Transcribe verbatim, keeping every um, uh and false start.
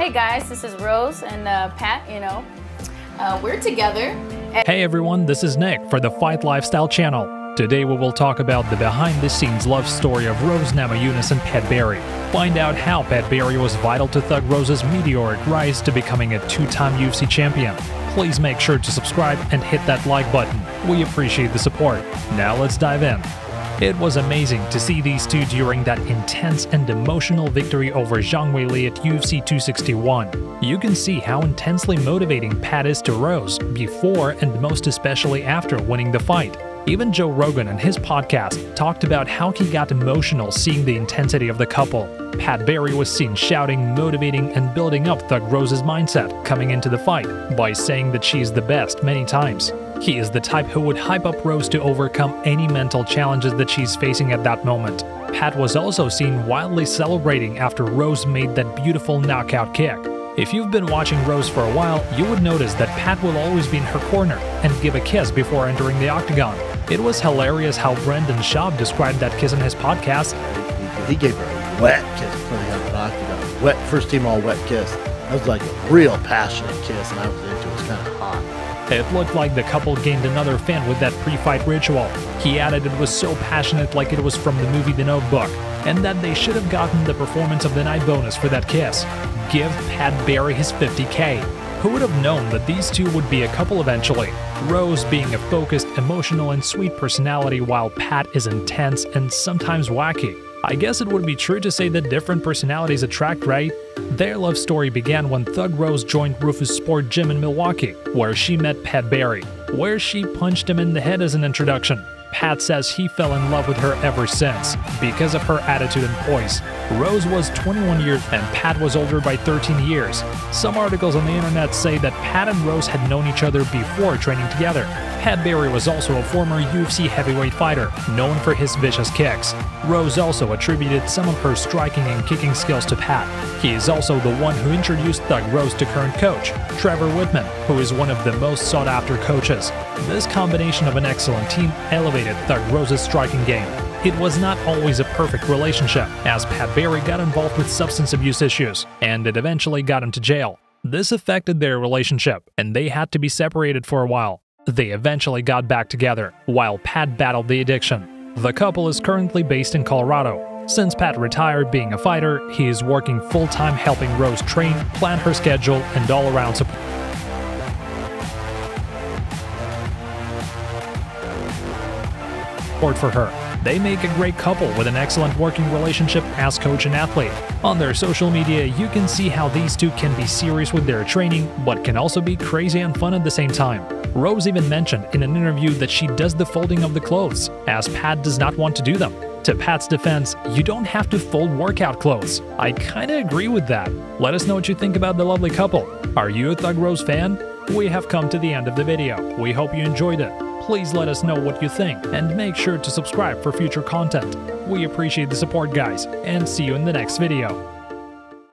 Hey guys, this is Rose and uh, Pat, you know, uh, we're together. Hey everyone, this is Nick for the Fight Lifestyle channel. Today we will talk about the behind-the-scenes love story of Rose Namajunas and Pat Barry. Find out how Pat Barry was vital to Thug Rose's meteoric rise to becoming a two-time U F C champion. Please make sure to subscribe and hit that like button. We appreciate the support. Now let's dive in. It was amazing to see these two during that intense and emotional victory over Zhang Weili at U F C two sixty-one. You can see how intensely motivating Pat is to Rose before and most especially after winning the fight. Even Joe Rogan in his podcast talked about how he got emotional seeing the intensity of the couple. Pat Barry was seen shouting, motivating, and building up Thug Rose's mindset coming into the fight by saying that she's the best many times. He is the type who would hype up Rose to overcome any mental challenges that she's facing at that moment. Pat was also seen wildly celebrating after Rose made that beautiful knockout kick. If you've been watching Rose for a while, you would notice that Pat will always be in her corner and give a kiss before entering the octagon. It was hilarious how Brendan Schaub described that kiss in his podcast. He gave her a wet kiss before he entered the octagon. Wet, first team all wet kiss. That was like a real passionate kiss, and I was into it. It was kind of hot. It looked like the couple gained another fan with that pre-fight ritual. He added it was so passionate, like it was from the movie The Notebook, and that they should have gotten the performance of the night bonus for that kiss. Give Pat Barry his fifty K. Who would have known that these two would be a couple eventually? Rose being a focused, emotional, and sweet personality, while Pat is intense and sometimes wacky. I guess it would be true to say that different personalities attract, right? Their love story began when Thug Rose joined Rufus Sport Gym in Milwaukee, where she met Pat Barry, where she punched him in the head as an introduction. Pat says he fell in love with her ever since, because of her attitude and poise. Rose was twenty-one years and Pat was older by thirteen years. Some articles on the internet say that Pat and Rose had known each other before training together. Pat Barry was also a former U F C heavyweight fighter, known for his vicious kicks. Rose also attributed some of her striking and kicking skills to Pat. He is also the one who introduced Thug Rose to current coach, Trevor Wittman, who is one of the most sought-after coaches. This combination of an excellent team elevated Thug Rose's striking game. It was not always a perfect relationship, as Pat Barry got involved with substance abuse issues, and it eventually got him to jail. This affected their relationship, and they had to be separated for a while. They eventually got back together, while Pat battled the addiction. The couple is currently based in Colorado. Since Pat retired being a fighter, he is working full-time helping Rose train, plan her schedule, and all-around support. For her. They make a great couple with an excellent working relationship as coach and athlete. On their social media, you can see how these two can be serious with their training, but can also be crazy and fun at the same time. Rose even mentioned in an interview that she does the folding of the clothes, as Pat does not want to do them. To Pat's defense, you don't have to fold workout clothes. I kinda agree with that. Let us know what you think about the lovely couple. Are you a Thug Rose fan? We have come to the end of the video. We hope you enjoyed it. Please let us know what you think and make sure to subscribe for future content. We appreciate the support, guys, and see you in the next video.